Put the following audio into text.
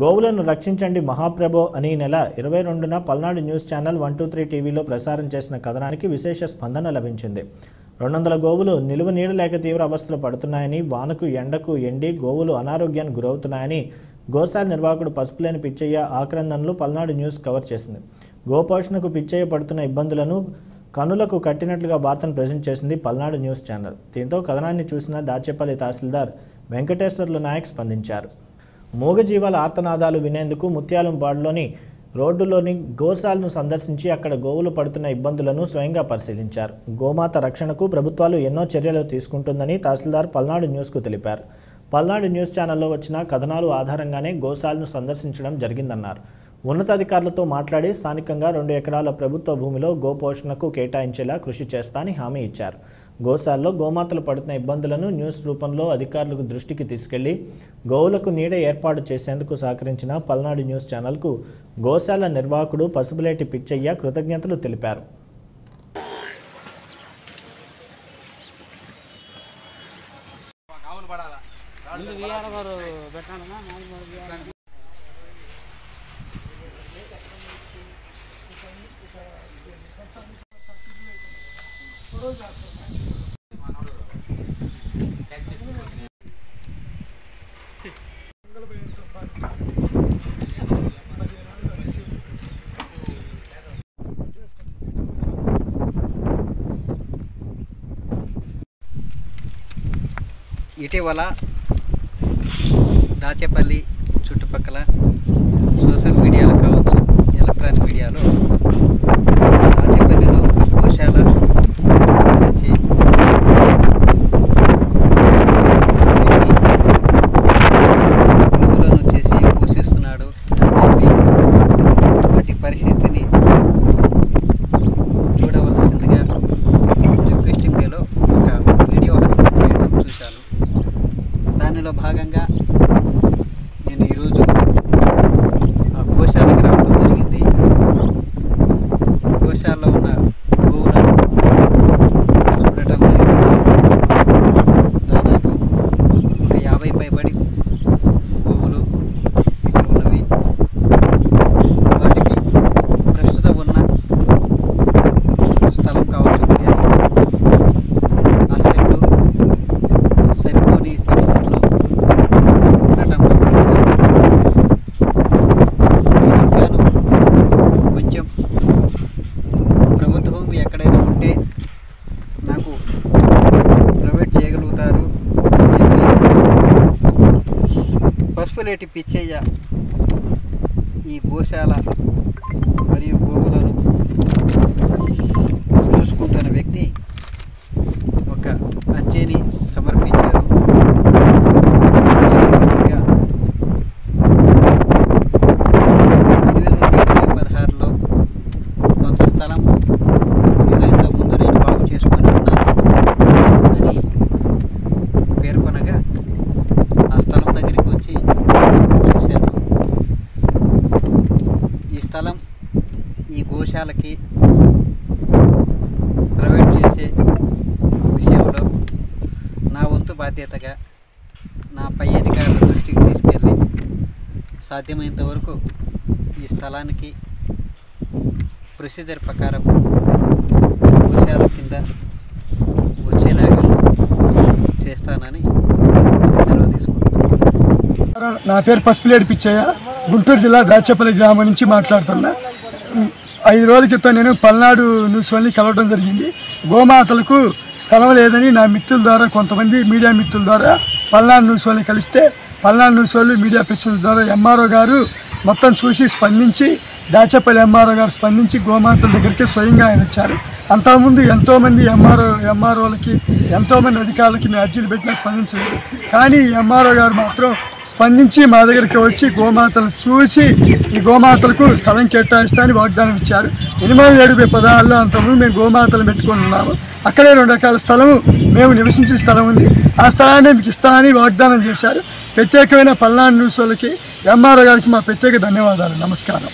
గోవులను రక్షించండి మహాప్రభో అని నెల 22న పల్నాడు న్యూస్ ఛానల్ 123 టీవీలో ప్రసారం చేసిన కథనానికి విశేష స్పందన లభించింది. 200 గోవులు నిలువ నీడ లేక తీవ్ర అవస్థలు పడుతున్నాయని, వానకు ఎండకు ఎండి గోవులు అనారోగ్యానికి గురవుతున్నాయని గోశాల నిర్వాహకుడు పసుపులేని పిచ్చయ్య ఆక్రందనలు పల్నాడు న్యూస్ కవర్ చేసింది. గోపోషణకు పిచ్చయ్య పడుతున్న ఇబ్బందులను కనులకు కట్టినట్లుగా వార్తను ప్రజెంట్ చేసింది పల్నాడు న్యూస్ ఛానల్. దీంతో కథనాన్ని చూసిన దాచేపల్లి తహసీల్దార్ వెంకటేశ్వర్లు నాయక్ స్పందించారు. మూగజీవాల ఆర్తనాదాలు వినేందుకు ముత్యాలంపాడులోని రోడ్డులోని గోశాలను సందర్శించి అక్కడ గోవులు పడుతున్న ఇబ్బందులను స్వయంగా పరిశీలించారు. గోమాత రక్షణకు ప్రభుత్వాలు ఎన్నో చర్యలు తీసుకుంటుందని తహసీల్దార్ పల్నాడు న్యూస్కు తెలిపారు. పల్నాడు న్యూస్ ఛానల్లో వచ్చిన కథనాలు ఆధారంగానే గోశాలను సందర్శించడం జరిగిందన్నారు. ఉన్నతాధికారులతో మాట్లాడి స్థానికంగా 2 ఎకరాల ప్రభుత్వ భూమిలో గోపోషణకు కేటాయించేలా కృషి చేస్తానని హామీ ఇచ్చారు. గోశాలలో గోమాతలు పడుతున్న ఇబ్బందులను న్యూస్ రూపంలో అధికారులకు దృష్టికి తీసుకెళ్లి గోవులకు నీడ ఏర్పాటు చేసేందుకు సహకరించిన పల్నాడు న్యూస్ ఛానల్కు గోశాల నిర్వాహకుడు పసుపులేటి పిచ్చయ్య కృతజ్ఞతలు తెలిపారు. ఇటీవల దాచేపల్లి చుట్టుపక్కల సోషల్ మీడియాలో కావచ్చు, ఎలక్ట్రానిక్ మీడియాలో దాచేపల్లిలో ఒక గోశాల గురించి గోవులను వచ్చేసి పోషిస్తున్నాడు అని చెప్పి వాటి పరిస్థితిని చూడవలసిందిగా రిక్వెస్ట్ ఇండియాలో ఒక వీడియో చేయడం చూశాను. దానిలో భాగంగా నేను ఈరోజు గోశాలకు రావడం జరిగింది. గోశాలలో ఉన్న గోవులను చూడటం జరిగింది. దాదాపు 50 పైబడి గోవులు ఇక్కడ ఉన్నవి. వాటికి ప్రస్తుతం ఉన్న స్థలం కావచ్చు, ప్లేస్ ఆ సెట్ సరిపోని పరిస్థితులు కొంచెం ప్రభుత్వం ఎక్కడైనా ఉంటే నాకు ప్రొవైడ్ చేయగలుగుతారు అని చెప్పి పసుపులేటి పిచ్చయ్య ఈ గోశాల మరియు గోవులను చూసుకుంటున్న వ్యక్తి ఒక అర్జీని సమర్పించారు. స్థలం ఈ గోశాలకి ప్రొవైడ్ చేసే విషయంలో నా వంతు బాధ్యతగా నా పై అధికారుల దృష్టికి తీసుకెళ్ళి సాధ్యమైనంత వరకు ఈ స్థలానికి ప్రొసీజర్ ప్రకారం గోశాల కింద వచ్చేలాగా చేస్తానని సెలవు తీసుకుంటున్నాను. నా పేరు పసుపులేటి పిచ్చయ్య, గుంటూరు జిల్లా దాచేపల్లి గ్రామం నుంచి మాట్లాడుతున్నా. 5 రోజుల క్రితం నేను పల్నాడు న్యూస్ వాళ్ళని కలవడం జరిగింది. గోమాతలకు స్థలం లేదని నా మిత్రుల ద్వారా, కొంతమంది మీడియా మిత్రుల ద్వారా పల్నాడు న్యూస్ వాళ్ళని కలిస్తే, పల్నాడు న్యూస్ వాళ్ళు మీడియా ప్రతినిధుల ద్వారా ఎంఆర్ఓ గారు మొత్తం చూసి స్పందించి, దాచేపల్లి ఎంఆర్ఓ గారు స్పందించి గోమాతల దగ్గరికి స్వయంగా ఆయన వచ్చారు. అంతకుముందు ఎంతోమంది ఎంఆర్ఓలకి ఎంతోమంది అధికారులకి మేము అర్జీలు పెట్టినా స్పందించలేదు. కానీ ఎంఆర్ఓ గారు మాత్రం స్పందించి మా దగ్గరికి వచ్చి గోమాతలు చూసి ఈ గోమాతలకు స్థలం కేటాయిస్తామని వాగ్దానం ఇచ్చారు. 87 పదాల్లో అంతకుముందు మేము గోమాతలు పెట్టుకుని ఉన్నాము. అక్కడే 2 ఎకరాల స్థలము మేము నివసించే స్థలం ఉంది. ఆ స్థలాన్ని మీకు ఇస్తామని వాగ్దానం చేశారు. ప్రత్యేకమైన పల్నాడు న్యూస్ వాళ్ళకి, ఎంఆర్ఓ గారికి మా ప్రత్యేక ధన్యవాదాలు. నమస్కారం.